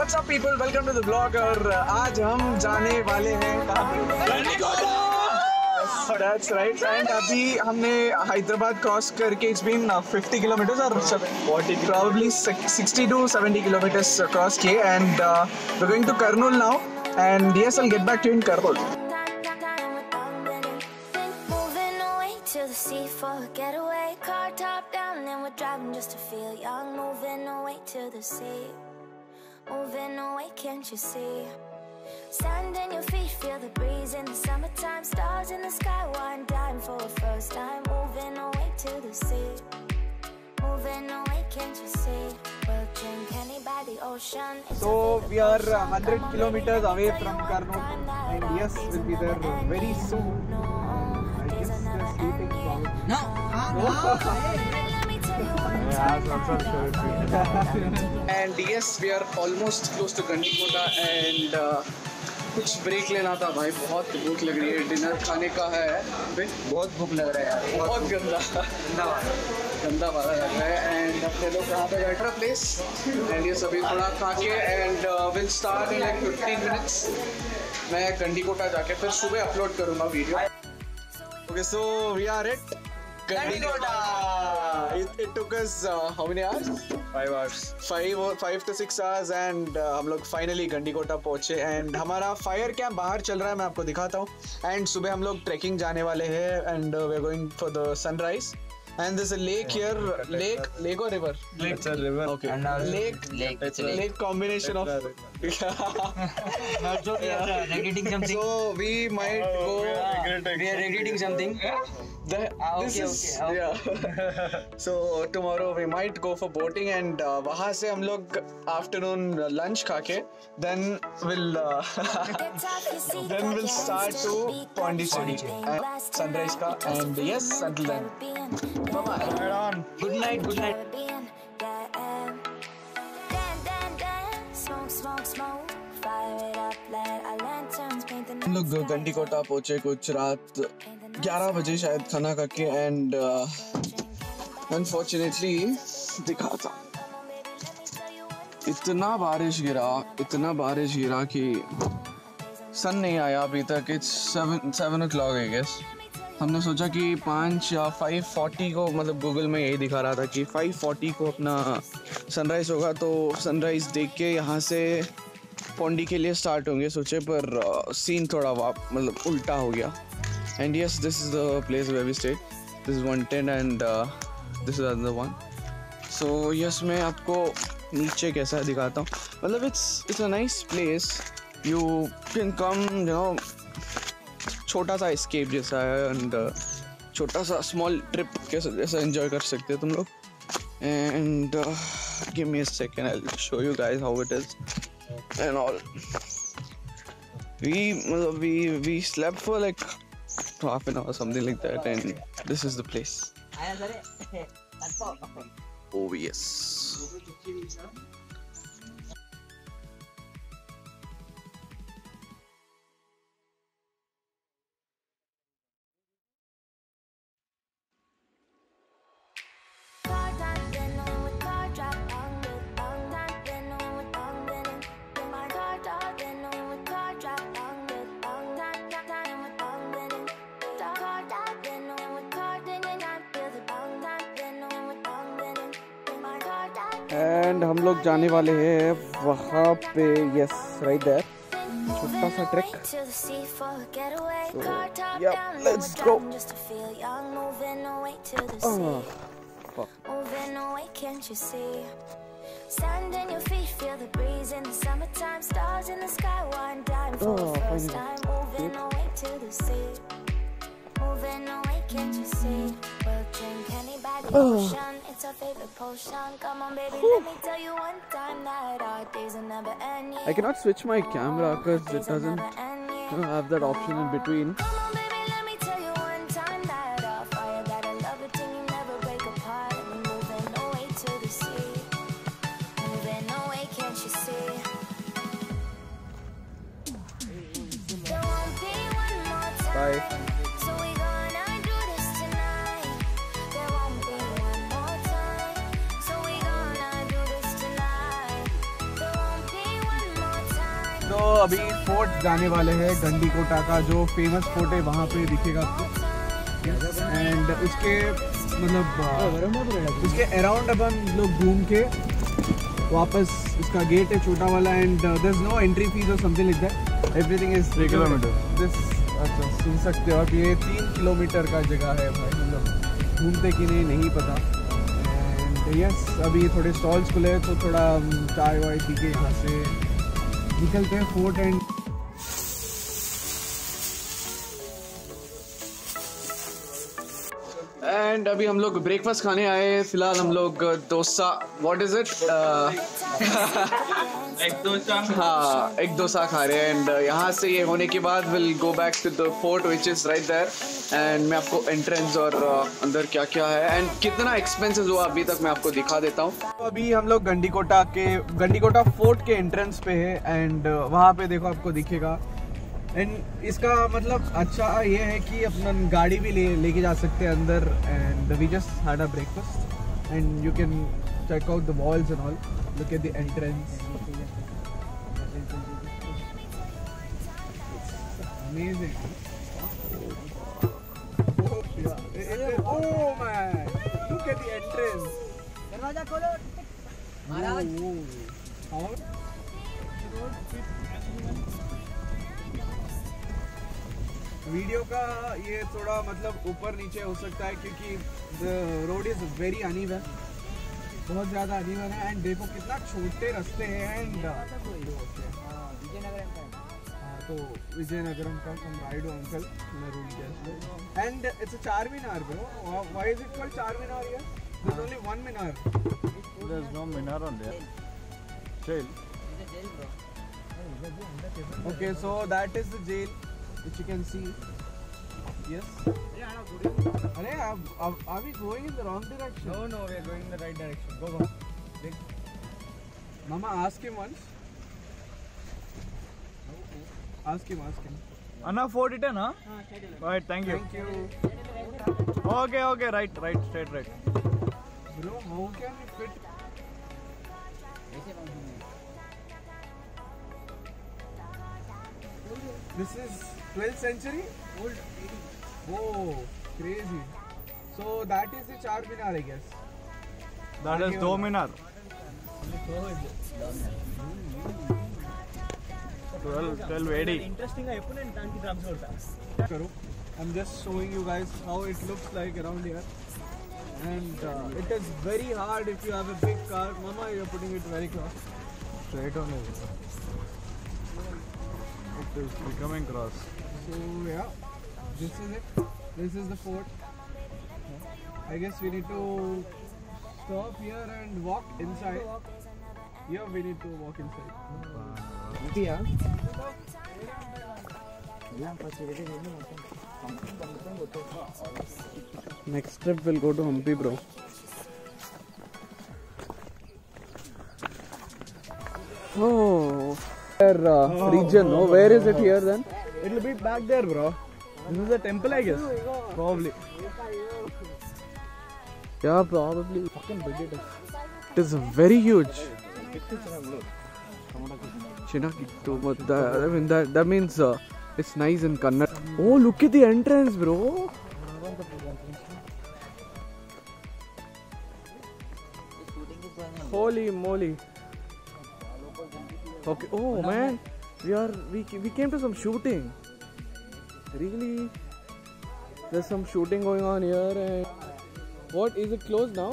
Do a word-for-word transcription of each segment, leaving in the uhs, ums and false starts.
What's up people? Welcome to the vlog. और आज हम जाने वाले हैं गांधीकोटा. Oh, that's right. And अभी हमने हैदराबाद क्रॉस करके इट्स बीन fifty किलोमीटर्स और probably sixty to seventy kilometres cross किए and uh, we're going to Kurnool now and yes, I'll get back to you in Kurnool. Moving away to the sea for a getaway, car top down and we're driving just to feel young. Moving away to the sea, moving away, can't you see? Sand in your feet, feel the breeze in the summertime. Stars in the sky, one dime for a first time. Moving away to the sea, moving away, can't you see? We'll drink any by the ocean. So we are one hundred kilometers away from Kurnool, and yes, we'll be there very soon. I guess they're sleeping probably. No! And yes, we are almost close to Gandikota and uh, कुछ break लेना था भाई. बहुत भूख लग रही है. Dinner खाने का है. बहुत भूख लग रहा है यार. बहुत गंदा गंदा गंदा वाला लग रहा है. एंड अपने लोग कहाँ पे गए प्लेस एंड ये सभी थोड़ा खा के and will start in like fifteen minutes. मैं गंडीकोटा जाके फिर सुबह अपलोड करूँगा video. Okay so we are at Gandikota. It, it took us uh, how many hours? Five hours. Five or five to six hours and uh, हम लोग finally Gandikota पहुँचे and हमारा fire camp बाहर चल रहा है. मैं आपको दिखाता हूँ. And सुबह हम लोग trekking जाने वाले हैं and uh, we're going for the sunrise. And there's a lake here. Lake, lake or river? Lake. It's a river. Okay. And lake, lake, lake combination of. So we are regretting something. So we might go. We are regretting something. The, ah, okay, this is, okay, okay. Yeah. So tomorrow we might go for boating and uh, वहाँ से हम लोग afternoon lunch खा के then we'll uh, then we'll start to Pondicherry and sunrise का and yes until then. Bye bye. Right on. Good night. Good night. हम लोग गंडीकोटा पहुँचे कुछ रात ग्यारह बजे शायद खाना खा के एंड अनफॉर्चुनेटली दिखाता इतना बारिश गिरा इतना बारिश गिरा कि सन नहीं आया अभी तक. It's seven seven o'clock I guess. हमने सोचा कि पाँच या फाइव फोर्टी को मतलब गूगल में यही दिखा रहा था कि फाइव फोर्टी को अपना सनराइज़ होगा तो सनराइज़ देख के यहाँ से पौंडी के लिए स्टार्ट होंगे सोचे पर सीन uh, थोड़ा वाप मतलब उल्टा हो गया. And yes this is the place where we stayed. This is one ten and this is another one. So yes मैं आपको नीचे कैसा दिखाता हूँ. मतलब it's it's a nice place. You can come you know छोटा सा एस्केप जैसा है एंड uh, छोटा सा स्मॉल ट्रिप कैसा जैसा एंजॉय कर सकते हो तुम लोग. And give me a second I will show you guys how it is and all. We we we slept for like half an hour something like that and this is the place. Oh yes. And हम लोग जाने वाले हैं वहाँ पे. Yes right there छोटा सा track. या let's go. I cannot switch my camera because it doesn't have that option in between. Bye. तो अभी फोर्ट जाने वाले हैं, गंडीकोटा का जो फेमस फोर्ट है वहाँ पे दिखेगा आपको। एंड उसके मतलब उसके अराउंड अपन लोग घूम के वापस, उसका गेट है छोटा वाला। And there is no entry fee और something like that, everything is three kilometre this. अच्छा, सुन सकते हो आप, ये तीन किलोमीटर का जगह है भाई, मतलब घूमते कि नहीं नहीं पता। यस, अभी थोड़े स्टॉल्स खुले हैं तो थोड़ा चाय वाय पी के यहाँ से निकलते हैं फोर्ट। एंड एंड अभी हम लोग ब्रेकफास्ट खाने आए। फिलहाल हम लोग डोसा, व्हाट इज इट, एक डोसा, हाँ एक डोसा खा रहे हैं। एंड यहाँ से ये होने के बाद will go back to the fort which is right there. And मैं आपको एंट्रेंस और uh, अंदर क्या क्या है एंड कितना एक्सपेंसेस हुआ अभी तक मैं आपको दिखा देता हूँ। अभी हम लोग गंडीकोटा के गंडीकोटा फोर्ट के एंट्रेंस पे है। एंड वहाँ पे देखो आपको दिखेगा। एंड इसका मतलब अच्छा ये है कि अपना गाड़ी भी ले लेके जा सकते हैं अंदर। And we just had a breakfast and you can check out the walls and all. Look at the entrance, amazing. Oh man, look at the entrance. दरवाजा खोलो महाराज। और वीडियो का ये थोड़ा मतलब ऊपर नीचे हो सकता है क्योंकि रोड इज़ वेरी अनइवन, बहुत ज़्यादा अनइवन है। एंड देखो कितना छोटे रास्ते हैं। एंड तो विजयनगरम का some ride uncle road. And it's a Charminar bro, why is it called Charminar? There only one minar, there is no minar on there jail. Okay, so that is the jail which you can see. Yes, are are are we going in the wrong direction? No, no, we are going in the right direction. Go, go. Big mama, ask him once. Ask him, ask him. Anna fort it, na? Right, thank you. Thank you. Okay, okay, right, right, straight, right. Bro, how can we fit? This is twelfth century old. Oh, crazy. So that is the Charminar, I guess. That is Dominar. twelve twelve A D. Interesting opponent anti drums orta. I'm just showing you guys how it looks like around here. And uh, it is very hard if you have a big car. Mama, you are putting it very close. Straight on it. It is becoming cross. So yeah, this is it. This is the fort. I guess we need to stop here and walk inside. Yeah, we need to walk inside. Yeah. Next trip we'll go to Hampi, bro. Oh. Where, uh, oh, region, oh, no? Where is it here then? It'll be back there, bro. This is a temple, I guess. Probably. Yeah, probably. Fucking big it is. It is very huge. I mean, that, that means uh, it's nice in Kannada. Oh, look at the entrance, bro. Holy moly. Okay. Oh man, we are we we came to some shooting. Really, there's some shooting going on here. And what is it closed now?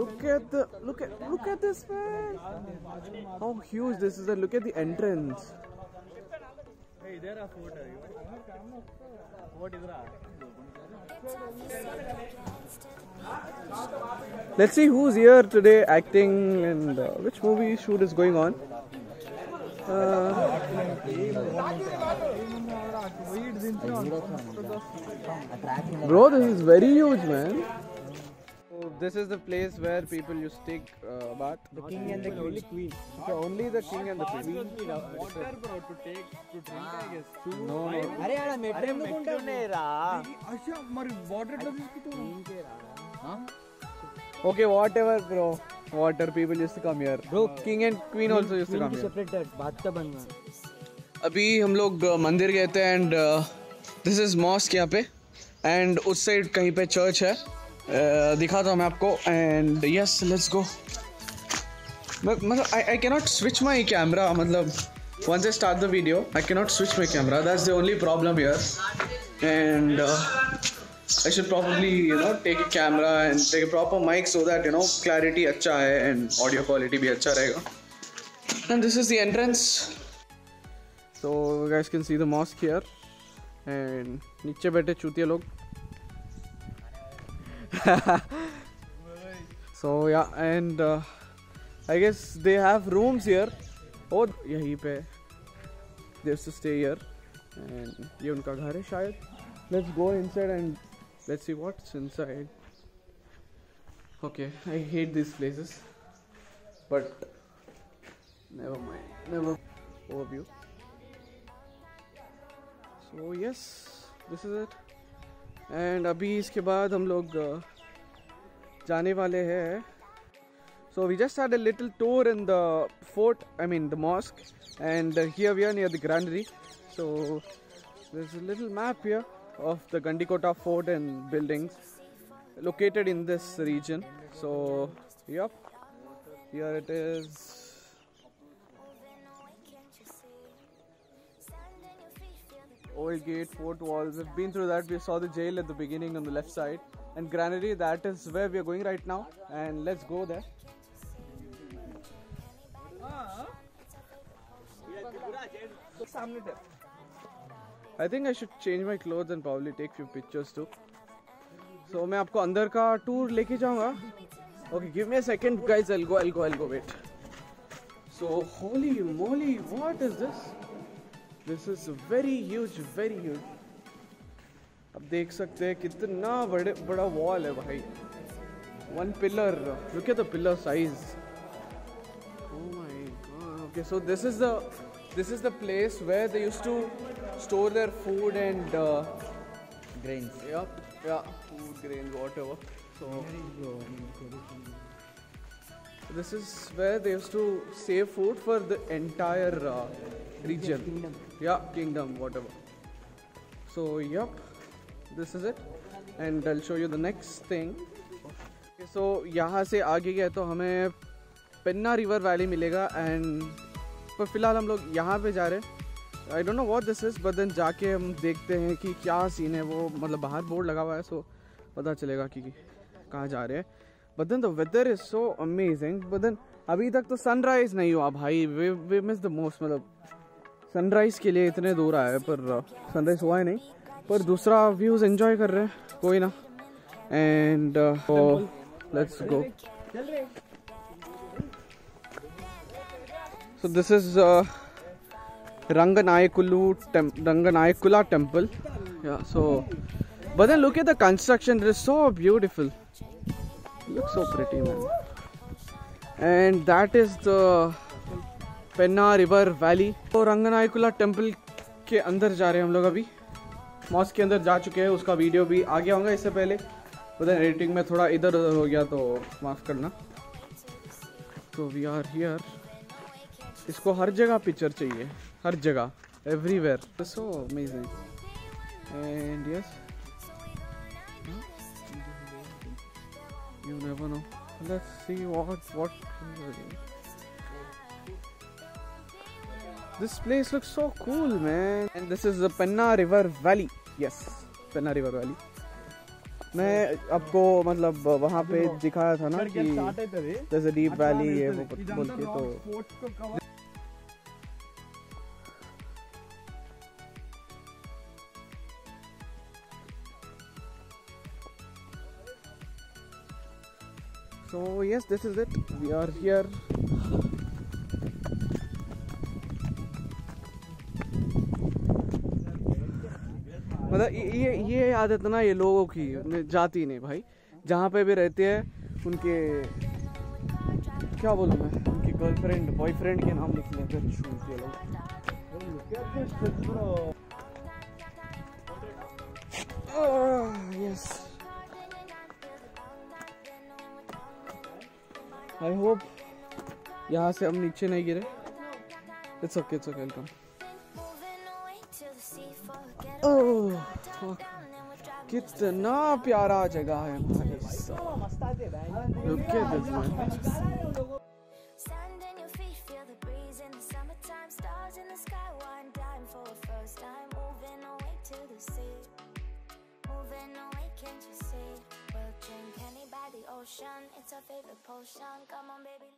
Look at the look at look at this man. How huge this is! And look at the entrance. Hey, there are four. What is that? Let's see who's here today acting and uh, which movie shoot is going on. Uh, bro, this is very huge, man. So this is the place where people used to take uh, bath. The king and the only queen. So only the king and the queen. Water, bro, to take to drink, I guess. No. अरे यार metro में कौन डरने रहा? अच्छा, हमारे water W की तो. हाँ. Okay, whatever, bro. water. People used to come here. Bro, king and queen also used to come here. Separated. बात तो बन गई. अभी हम लोग मंदिर गए थे and this is mosque यहाँ पे and उस साइड कहीं पे church है. दिखाता हूँ मैं आपको and yes, let's go. मतलब I I cannot switch my camera. मतलब once I start the video, I cannot switch my camera. That's the only problem here. And uh, I should probably, you know, take a camera and take a proper mic so that, you know, clarity अच्छा है and audio quality भी अच्छा रहेगा. And this is the entrance. So you guys can see the mosque here. And नीचे बैठे चूतिया लोग. So yeah, and uh, I guess they have rooms here. और यहीं पे they used to stay here and ये उनका घर है शायद. Let's go inside and let's see what's inside. Okay, I hate these places, but never mind, never overview. So yes, this is it. And अभी इसके बाद हम लोग जाने वाले हैं. So we just had a little tour in the fort, I mean the mosque, and here we are near the granary. So there's a little map here of the Gandikota fort and buildings located in this region. So yep, here it is. Old gate, fort walls, we've been through that. We saw the jail at the beginning on the left side. And granary, that is where we are going right now. And let's go there. I think I should change my clothes and probably take few pictures too. So मैं आपको अंदर का tour लेके जाऊँगा. Okay, give me a second, guys. I'll go, I'll go, I'll go. Wait. So holy moly, what is this? This is very huge, very huge. आप देख सकते हैं कितना बड़े बड़ा wall है भाई. One pillar. Look at the pillar size. Oh my God. Okay, so this is the This is the place where they used to store their food and uh, grains. Yeah, yeah, food, grains, whatever. So this is where they used to save food for the entire uh, region. Kingdom. Yeah, kingdom, whatever. So yep, this is it. And I'll show you the next thing. Okay, so यहाँ से आगे गए तो हमें Penna river valley मिलेगा and पर फिलहाल हम लोग यहाँ पे जा रहे हैं. I don't know what this is, but then जाके हम देखते हैं कि क्या सीन है. वो मतलब बाहर बोर्ड लगा हुआ है, सो पता चलेगा कि कहाँ जा रहे हैं. But then the weather is so amazing. But then अभी तक तो सनराइज़ नहीं हुआ भाई. We we miss the most. मतलब सनराइज़ के लिए इतने दूर आए पर सनराइज़ हुआ है नहीं. पर दूसरा व्यूज़ एंजॉय कर रहे हैं, कोई ना. And let's go. So this is uh, Ranganayakula Temple, Ranganayakula Temple. Yeah. So, but then look at the construction. It is so beautiful. It looks so pretty, man. And that is the Penna River Valley. So Ranganayakula Temple के अंदर जा रहे हैं हम लोग अभी. Mask के अंदर जा चुके हैं. उसका वीडियो भी आ गया होगा इससे पहले. But then editing में थोड़ा इधर उधर हो गया तो माफ करना. So we are here. इसको हर जगह पिक्चर चाहिए, हर जगह, everywhere. So amazing. And yes, you never know. Let's see what what this place looks so cool man. And this is the Penna river valley. Yes, Penna river valley. मैं आपको मतलब वहाँ पे दिखाया था ना कि जैसे डीप वैली है वो बोल के. तो So yes, this is it. We are here. मतलब ये ये आदत ना ये लोगों की जाती नहीं भाई. जहाँ पे भी रहते हैं उनके क्या बोलूँ मैं, उनके गर्लफ्रेंड बॉयफ्रेंड के नाम लिख लेते हैं छूते लोग. यस. आई होप यहाँ से हम नीचे नहीं गिरे. It's okay it's okay welcome. Oh कितना प्यारा जगह है भाई साहब. Look at this man. It's our favorite potion. Come on, baby.